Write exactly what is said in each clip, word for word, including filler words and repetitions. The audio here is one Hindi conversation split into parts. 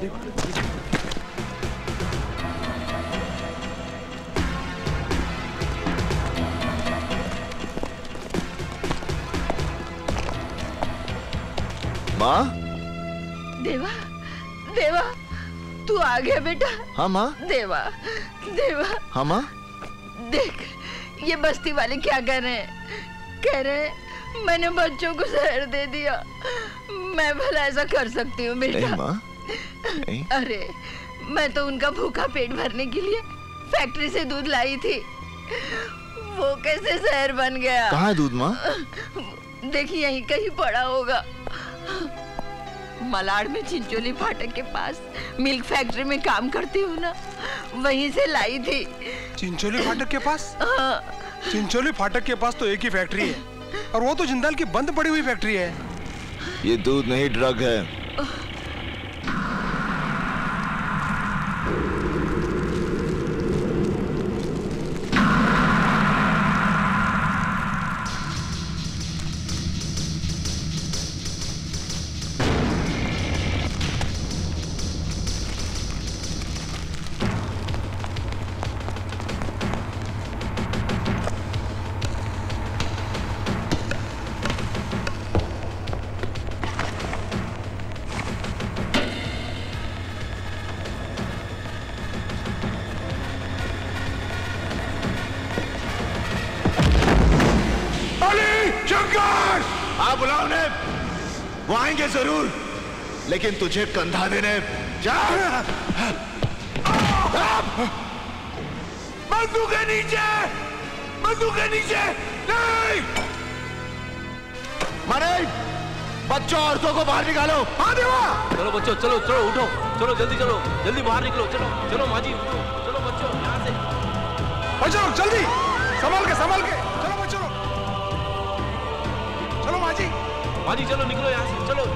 माँ देवा, देवा तू आ गया बेटा। हाँ माँ। देवा, देवा। हाँ माँ। देख ये बस्ती वाले क्या कह रहे हैं, कह रहे हैं मैंने बच्चों को जहर दे दिया। मैं भला ऐसा कर सकती हूँ बेटा? माँ अरे मैं तो उनका भूखा पेट भरने के लिए फैक्ट्री से दूध लाई थी, वो कैसे जहर बन गया। कहाँ है दूध माँ? देखिए यहीं कहीं पड़ा होगा। मलाड़ में चिंचोली फाटक के पास मिल्क फैक्ट्री में काम करती हूँ ना, वहीं से लाई थी। चिंचोली फाटक के पास? चिंचोली फाटक के पास तो एक ही फैक्ट्री है और वो तो जिंदाल की बंद पड़ी हुई फैक्ट्री है। ये दूध नहीं ड्रग है। जरूर, लेकिन तुझे कंधा देने जा। बंदूक के नीचे, बंदूक के नीचे नहीं। मारे बच्चों औरतों को बाहर निकालो। हाँ देवा। चलो बच्चों, चलो चलो उठो, चलो जल्दी चलो, जल्दी बाहर निकलो, चलो चलो माजी उठो, चलो बच्चों यहाँ से बच्चों जल्दी, संभाल के संभाल के चलो बच्चों, चलो माजी माजी चलो निकलो यहाँ से चलो।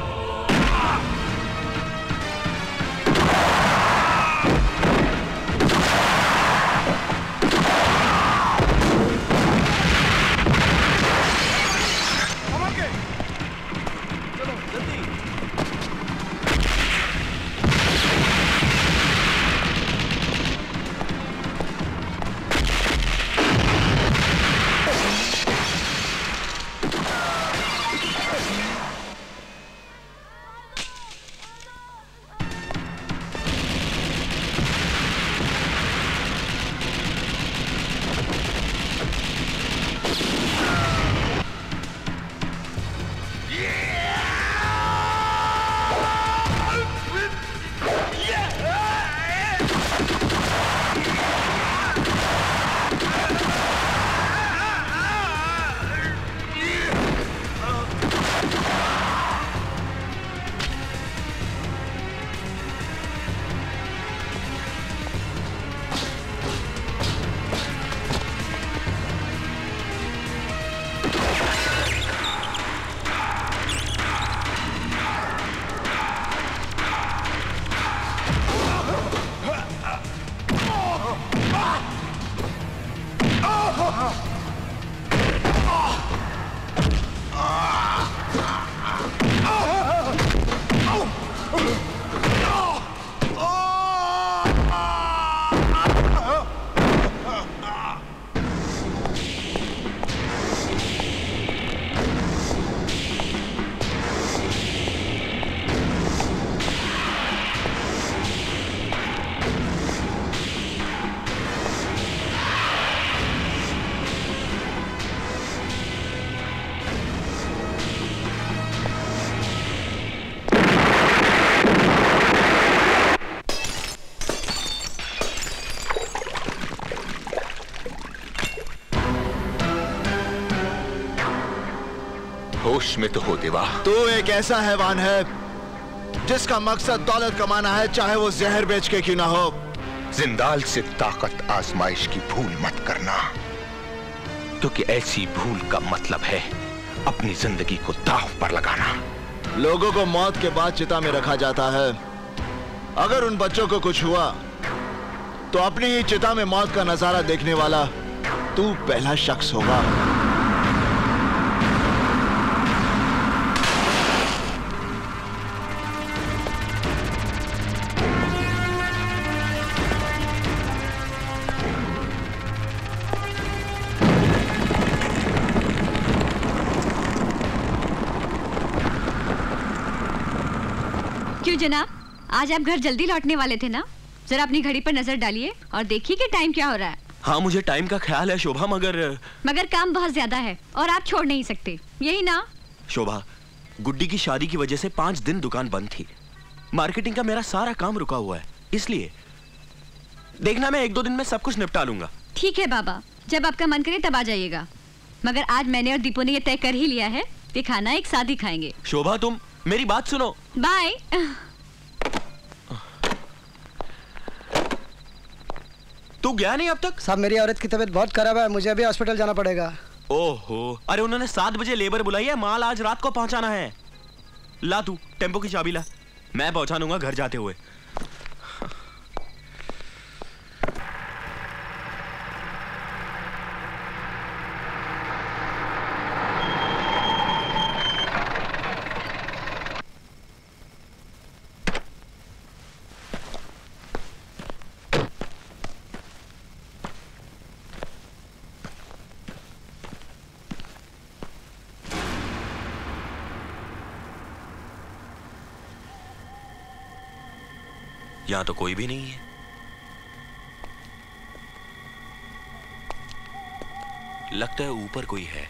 में तो हो देवा, तू तो एक ऐसा हैवान है जिसका मकसद दौलत कमाना है, चाहे वो जहर बेच के क्यों ना हो। जिंदाल से ताकत आजमाइश की भूल मत करना, क्योंकि ऐसी भूल का मतलब है अपनी जिंदगी को दांव पर लगाना। लोगों को मौत के बाद चिता में रखा जाता है, अगर उन बच्चों को कुछ हुआ तो अपनी ही चिता में मौत का नजारा देखने वाला तू पहला शख्स होगा। क्यों जनाब, आज आप घर जल्दी लौटने वाले थे ना? जरा अपनी घड़ी पर नजर डालिए और देखिए कि टाइम क्या हो रहा है। हाँ, मुझे टाइम का ख्याल है शोभा, मगर मगर काम बहुत ज्यादा है और आप छोड़ नहीं सकते, यही ना? शोभा, गुड्डी की शादी की वजह से पाँच दिन दुकान बंद थी। मार्केटिंग का मेरा सारा काम रुका हुआ है, इसलिए देखना मैं एक दो दिन में सब कुछ निपटा लूंगा। ठीक है बाबा, जब आपका मन करे तब आ जाइएगा, मगर आज मैंने और दीपू ने ये तय कर ही लिया है कि खाना एक साथ ही खाएंगे। शोभा तुम मेरी बात सुनो। बाय। तू गया नहीं अब तक? साहब मेरी औरत की तबीयत बहुत खराब है, मुझे अभी हॉस्पिटल जाना पड़ेगा। ओहो, अरे उन्होंने सात बजे लेबर बुलाई है, माल आज रात को पहुंचाना है। ला तू टेम्पो की चाबी ला, मैं पहुंचा दूंगा घर जाते हुए। यहाँ तो कोई भी नहीं है, लगता है ऊपर कोई है।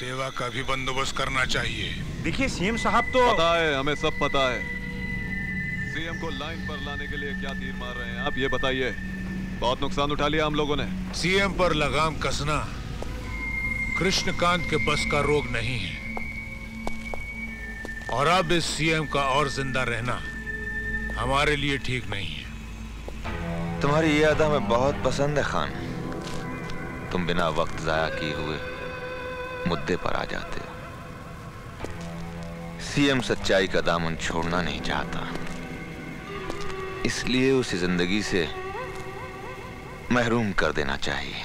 देवा का भी बंदोबस्त करना चाहिए। देखिए सीएम साहब तो पता है, हमें सब पता है। सीएम को लाइन पर लाने के लिए क्या तीर मार रहे हैं आप, ये बताइए? बहुत नुकसान उठा लिया हम लोगों ने। सीएम पर लगाम कसना कृष्ण कांत के बस का रोग नहीं है, और अब इस सीएम का और जिंदा रहना हमारे लिए ठीक नहीं है। तुम्हारी ये अदा हमें बहुत पसंद है खान, तुम बिना वक्त जाया किए हुए मुद्दे पर आ जाते हो। सीएम सच्चाई का दामन छोड़ना नहीं चाहता, इसलिए उसे जिंदगी से महरूम कर देना चाहिए।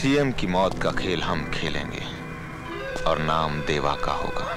सीएम की मौत का खेल हम खेलेंगे और नाम देवा का होगा।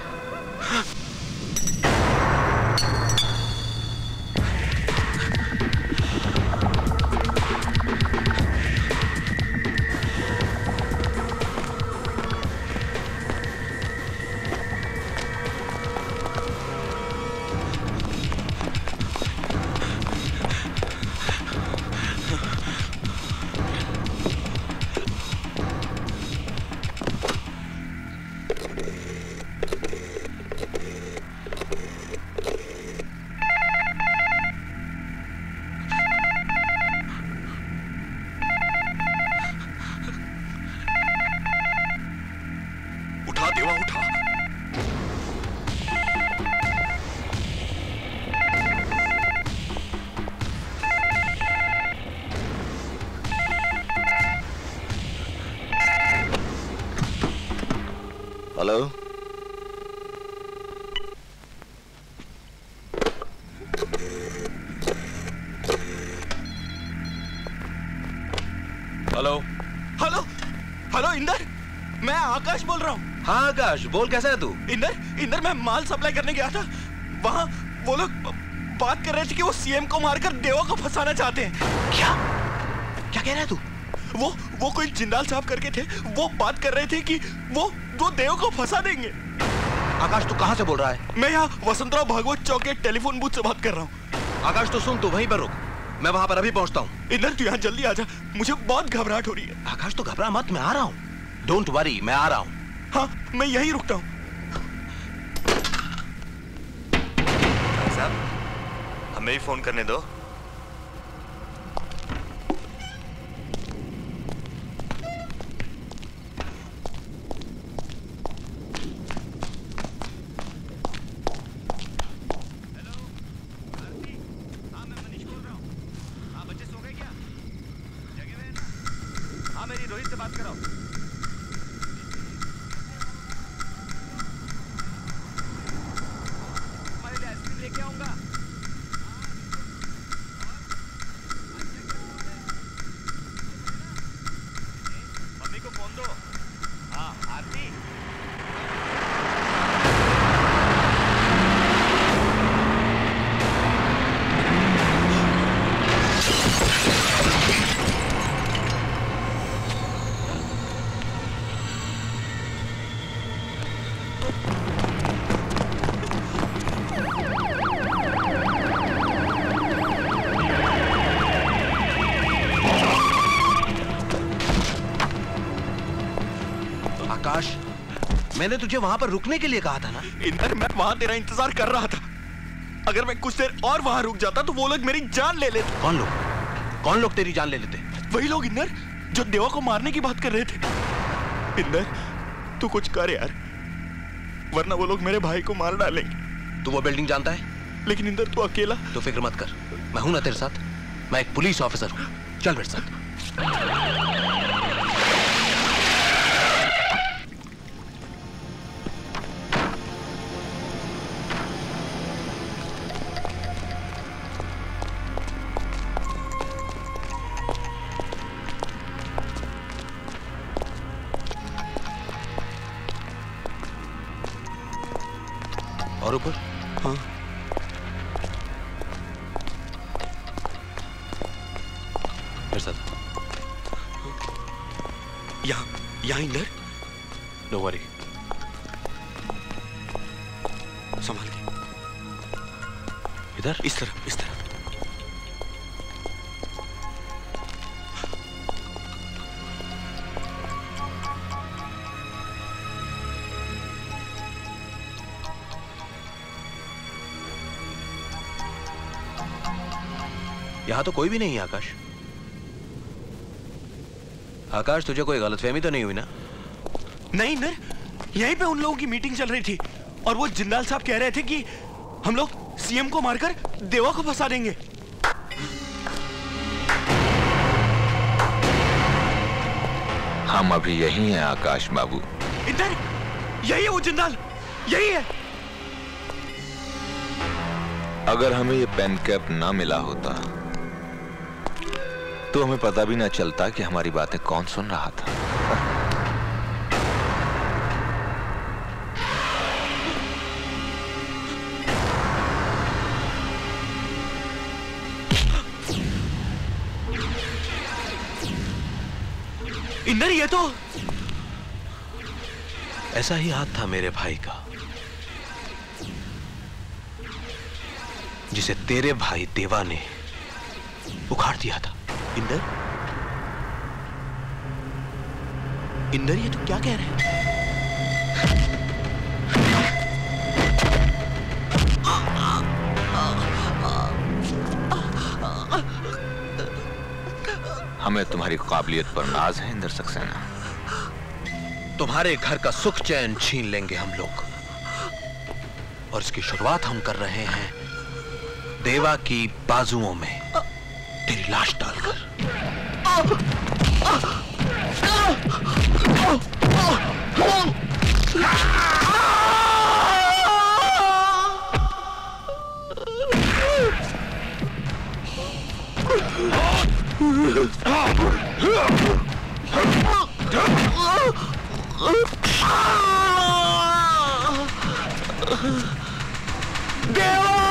आकाश बोल, कैसा है तू? इंदर, इंदर मैं माल सप्लाई करने गया था, वहाँ वो लोग बात कर रहे थे कि वो सीएम को मारकर देवा को फंसाना चाहते हैं। क्या क्या कह रहा है तू? वो वो कोई जिंदाल साहब करके थे, वो बात कर रहे थे कि वो वो देवा को फंसा देंगे। आकाश तू कहाँ से बोल रहा है? मैं यहाँ वसंतराव भागवत चौक के टेलीफोन बूथ से बात कर रहा हूँ। आकाश तो सुन, तू वहीं पर रुक, मैं वहाँ पर अभी पहुँचता हूँ। इंदर तू यहाँ जल्दी आ जा, मुझे बहुत घबराहट हो रही है। आकाश तो घबरा मत, मैं आ रहा हूँ, डोंट वरी, मैं आ रहा हूँ। हाँ, मैं यही रुकता हूँ। साहब, हमें भी फोन करने दो। मैंने तुझे वहां पर रुकने के लिए कहा था ना। इंदर, मैं वहां तेरा इंतजार कर रहा था। अगर मैं कुछ देर और वहां रुक जाता तो वो लोग मेरी जान ले लेते। कौन लोग? कौन लोग तेरी जान ले लेते? वही लोग इंदर, जो देवा को मारने की बात कर रहे थे। इंदर, तू कुछ कर यार, वरना वो लोग मेरे भाई को मार डालेंगे। तू वो बिल्डिंग जानता है? लेकिन इंदर तू अकेला। तो फिक्र मत कर, मैं हूं ना तेरे साथ। मैं एक पुलिस ऑफिसर हूँ। चल मेरे साथ। और ऊपर? हाँ। मेरे साथ। यहाँ, यहाँ इंदर। No worry. संभाल के। इधर? इस तरफ, इस तरफ। यहाँ तो कोई भी नहीं है। आकाश, आकाश तुझे कोई गलतफहमी तो नहीं हुई ना? नहीं इंदर, यहीं पे उन लोगों की मीटिंग चल रही थी और वो जिंदाल साहब कह रहे थे कि हम लोग सीएम को मारकर देवा को फंसा देंगे। हम अभी यहीं हैं आकाश बाबू। इंदर, यही है वो जिंदाल, यही है। अगर हमें ये पेन कैप ना मिला होता तो हमें पता भी ना चलता कि हमारी बातें कौन सुन रहा था। इंदर, ये तो ऐसा ही हाथ था मेरे भाई का जिसे तेरे भाई देवा ने उखाड़ दिया था। इंदर, इंदर ये तू क्या कह रहे हैं? हमें तुम्हारी काबिलियत पर नाज है इंदर सक्सेना। तुम्हारे घर का सुख चैन छीन लेंगे हम लोग और इसकी शुरुआत हम कर रहे हैं देवा की बाजुओं में तेरी लाश डालकर। देवा!